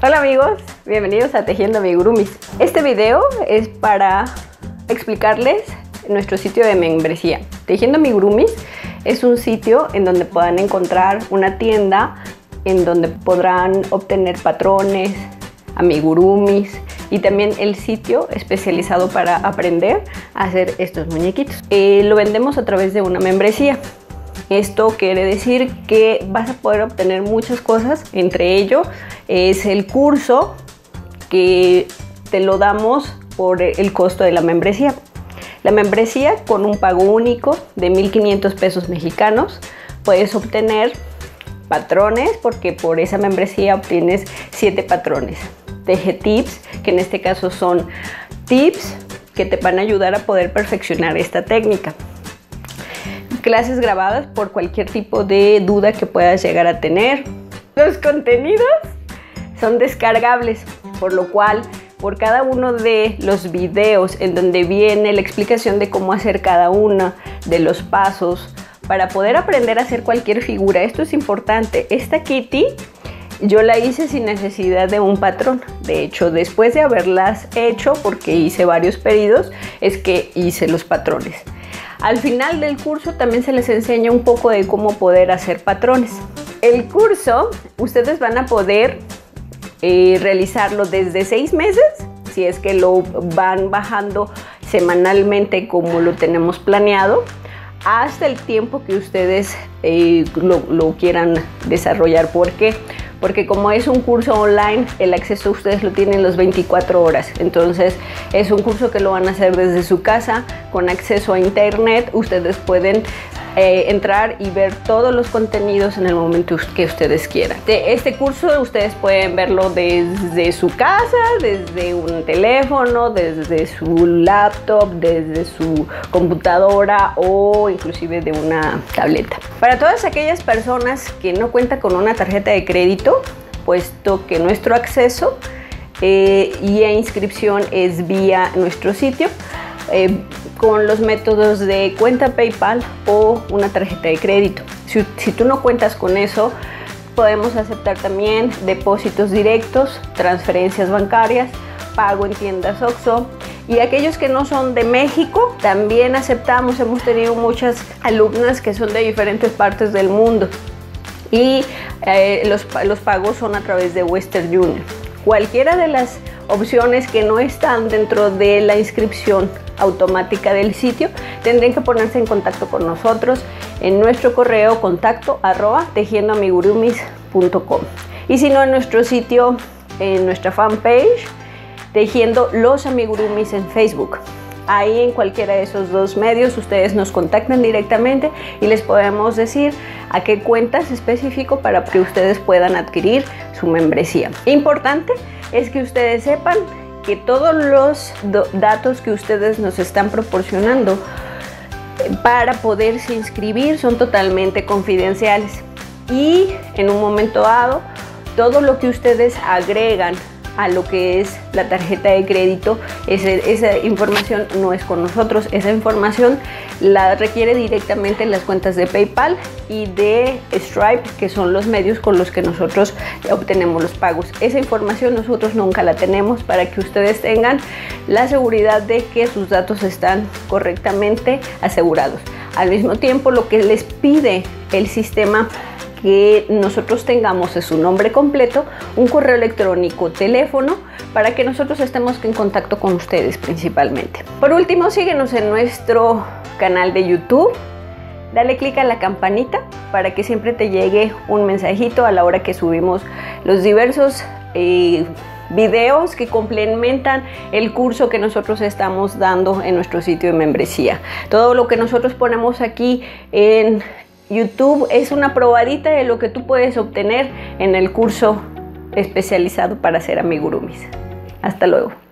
Hola amigos, bienvenidos a Tejiendo Amigurumis. Este video es para explicarles nuestro sitio de membresía. Tejiendo Amigurumis es un sitio en donde puedan encontrar una tienda en donde podrán obtener patrones, amigurumis y también el sitio especializado para aprender a hacer estos muñequitos. Lo vendemos a través de una membresía. Esto quiere decir que vas a poder obtener muchas cosas, entre ello es el curso que te lo damos por el costo de la membresía. La membresía con un pago único de 1.500 pesos mexicanos puedes obtener patrones porque por esa membresía obtienes 7 patrones. Teje tips, que en este caso son tips que te van a ayudar a poder perfeccionar esta técnica. Clases grabadas por cualquier tipo de duda que puedas llegar a tener. Los contenidos son descargables, por lo cual por cada uno de los videos en donde viene la explicación de cómo hacer cada uno de los pasos para poder aprender a hacer cualquier figura. Esto es importante. Esta Kitty yo la hice sin necesidad de un patrón. De hecho, después de haberlas hecho, porque hice varios pedidos, es que hice los patrones. Al final del curso también se les enseña un poco de cómo poder hacer patrones. El curso ustedes van a poder realizarlo desde 6 meses, si es que lo van bajando semanalmente como lo tenemos planeado, hasta el tiempo que ustedes lo quieran desarrollar. ¿Por qué? Porque como es un curso online, el acceso a ustedes lo tienen las 24 horas. Entonces es un curso que lo van a hacer desde su casa, con acceso a internet. Ustedes pueden entrar y ver todos los contenidos en el momento que ustedes quieran. Este curso ustedes pueden verlo desde su casa, desde un teléfono, desde su laptop, desde su computadora o inclusive de una tableta. Para todas aquellas personas que no cuentan con una tarjeta de crédito, puesto que nuestro acceso y inscripción es vía nuestro sitio, con los métodos de cuenta PayPal o una tarjeta de crédito. Si tú no cuentas con eso, podemos aceptar también depósitos directos, transferencias bancarias, pago en tiendas Oxxo. Y aquellos que no son de México, también aceptamos. Hemos tenido muchas alumnas que son de diferentes partes del mundo. Y los pagos son a través de Western Union. Cualquiera de las opciones que no están dentro de la inscripción automática del sitio, tendrán que ponerse en contacto con nosotros en nuestro correo contacto@tejiendoamigurumis.com, y si no, en nuestro sitio, en nuestra fanpage Tejiendo los Amigurumis en Facebook. Ahí, en cualquiera de esos dos medios, ustedes nos contactan directamente y les podemos decir a qué cuentas específico para que ustedes puedan adquirir su membresía. Importante es que ustedes sepan que todos los datos que ustedes nos están proporcionando para poderse inscribir son totalmente confidenciales, y en un momento dado todo lo que ustedes agregan a lo que es la tarjeta de crédito, esa información no es con nosotros. Esa información la requiere directamente las cuentas de PayPal y de Stripe, que son los medios con los que nosotros obtenemos los pagos. Esa información nosotros nunca la tenemos, para que ustedes tengan la seguridad de que sus datos están correctamente asegurados. Al mismo tiempo, lo que les pide el sistema que nosotros tengamos es su nombre completo, un correo electrónico, teléfono, para que nosotros estemos en contacto con ustedes principalmente. Por último, síguenos en nuestro canal de YouTube, dale clic a la campanita para que siempre te llegue un mensajito a la hora que subimos los diversos videos que complementan el curso que nosotros estamos dando en nuestro sitio de membresía. Todo lo que nosotros ponemos aquí en YouTube es una probadita de lo que tú puedes obtener en el curso especializado para hacer amigurumis. Hasta luego.